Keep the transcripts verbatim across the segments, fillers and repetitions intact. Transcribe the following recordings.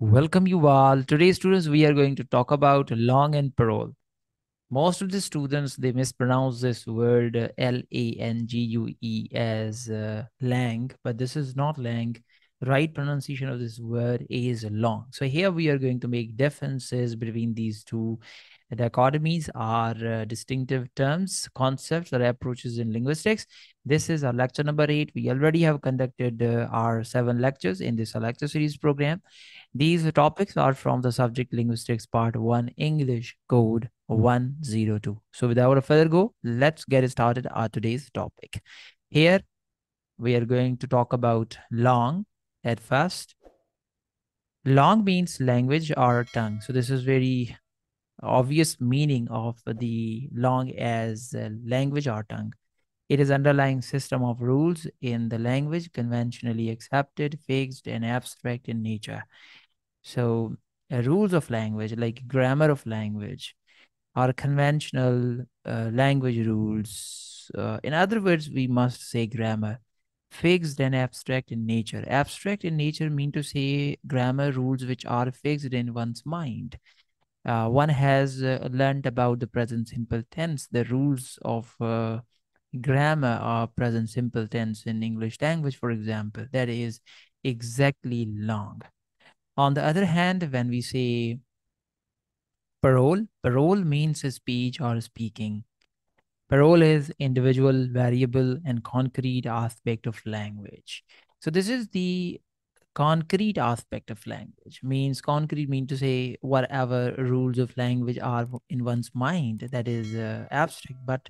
Welcome you all. Today, students, we are going to talk about Langue and Parole. Most of the students, they mispronounce this word uh, L A N G U E as uh, Langue, but this is not Langue. The right pronunciation of this word is long. So here we are going to make differences between these two. The dichotomies are uh, distinctive terms, concepts, or approaches in linguistics. This is our lecture number eight. We already have conducted uh, our seven lectures in this lecture series program. These topics are from the subject linguistics part one, English code one oh two. So without a further go, let's get started our today's topic. Here we are going to talk about Langue at first. Langue means language or tongue. So this is very obvious meaning of the Langue as language or tongue. It is underlying system of rules in the language, conventionally accepted, fixed, and abstract in nature. So uh, rules of language, like grammar of language, are conventional uh, language rules. Uh, in other words, we must say grammar. Fixed and abstract in nature. Abstract in nature mean to say grammar rules which are fixed in one's mind. Uh, one has uh, learned about the present simple tense. The rules of uh, grammar are present simple tense in English language, for example. That is exactly Langue. On the other hand, when we say parole, parole means speech or speaking. Parole is individual, variable, and concrete aspect of language. So this is the concrete aspect of language. Means concrete mean to say whatever rules of language are in one's mind, that is uh, abstract, but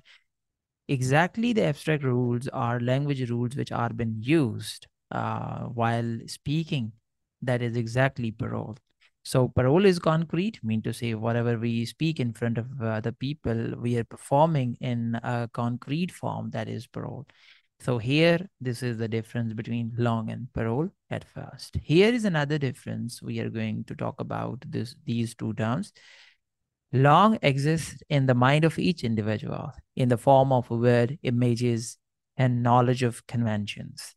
exactly the abstract rules are language rules which are been used uh, while speaking. That is exactly parole. So parole is concrete, mean to say whatever we speak in front of other people, we are performing in a concrete form, that is parole. So here, this is the difference between Langue and parole at first. Here is another difference we are going to talk about this, these two terms. Langue exists in the mind of each individual in the form of word, images, and knowledge of conventions.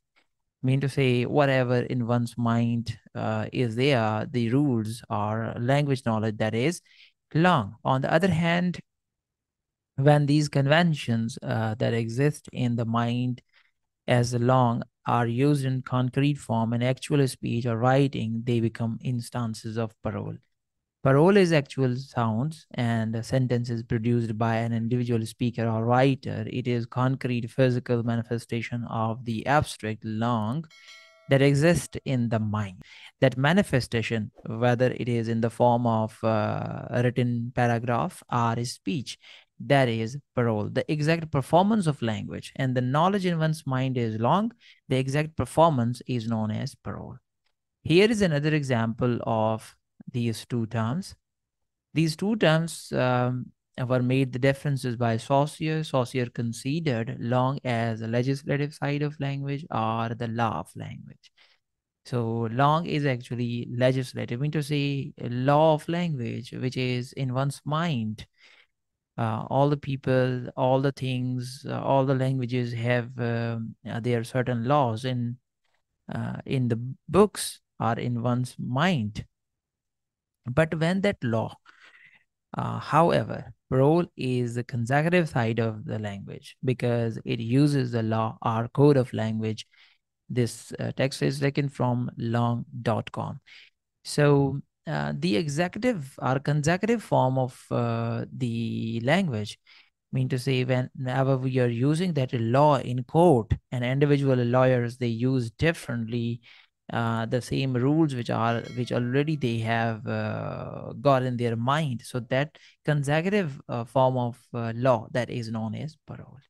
Mean to say whatever in one's mind uh, is there, the rules are language knowledge, that is Langue. On the other hand, when these conventions uh, that exist in the mind as Langue are used in concrete form in actual speech or writing, they become instances of parole. Parole is actual sounds and sentences produced by an individual speaker or writer. It is concrete physical manifestation of the abstract Langue that exists in the mind. That manifestation, whether it is in the form of uh, a written paragraph or speech, that is parole. The exact performance of language and the knowledge in one's mind is Langue. The exact performance is known as parole. Here is another example of these two terms. These two terms um, were made the differences by Saussure. Saussure considered Langue as the legislative side of language or the law of language. So Langue is actually legislative, mean to say law of language, which is in one's mind. Uh, all the people, all the things, uh, all the languages have uh, their certain laws in uh, in the books or in one's mind. But when that law, uh, however, parole is the consecutive side of the language because it uses the law or code of language. This uh, text is taken from langue dot com. So Uh, the executive or consecutive form of uh, the language, mean to say whenever we are using that law in court, and individual lawyers, they use differently uh, the same rules which are which already they have uh, got in their mind. So that consecutive uh, form of uh, law, that is known as parole.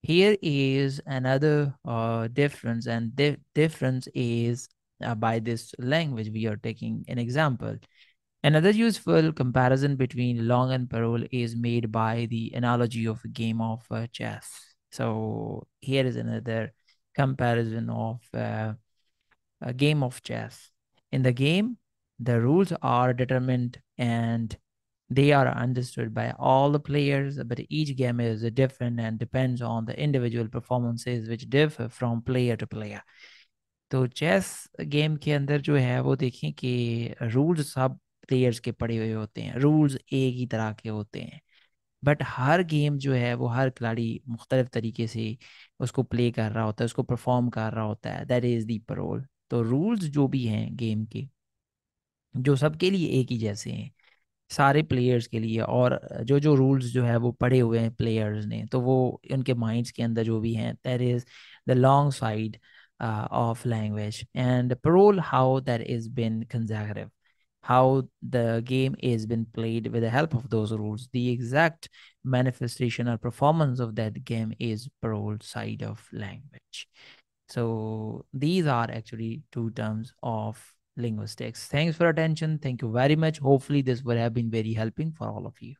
Here is another uh, difference, and the difference is Uh, by this language we are taking an example. Another useful comparison between Langue and parole is made by the analogy of a game of uh, chess. So here is another comparison of uh, a game of chess. In the game, the rules are determined and they are understood by all the players, but each game is different and depends on the individual performances which differ from player to player. तो chess game के अंदर जो है वो देखें कि rules सब players के पड़े हुए होते हैं, रूल्स एक ही तरह के होते हैं, बट हर गेम जो है वो हर खिलाड़ी मुख्तलिफ तरीके से उसको प्ले कर रहा होता है, उसको परफॉर्म कर रहा होता है, दैट इज़ दी पैरोल। तो रूल्स जो भी हैं गेम के, जो सबके लिए एक ही जैसे हैं सारे प्लेयर्स के लिए, और जो जो रूल्स जो है वो पढ़े हुए हैं प्लेयर्स ने, तो वो उनके माइंड्स के अंदर जो भी हैं, that is the long side of language. And parole how that is been conservative, how the game is been played with the help of those rules, the exact manifestation or performance of that game is parole side of language. So these are actually two terms of linguistics. Thanks for attention. Thank you very much. Hopefully this would have been very helping for all of you.